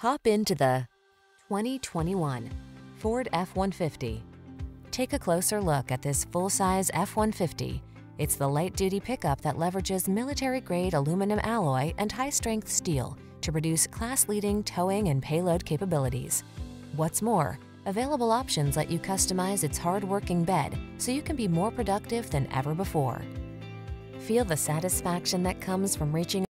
Hop into the 2021 Ford F-150. Take a closer look at this full-size F-150. It's the light-duty pickup that leverages military-grade aluminum alloy and high-strength steel to produce class-leading towing and payload capabilities. What's more, available options let you customize its hard-working bed so you can be more productive than ever before. Feel the satisfaction that comes from reaching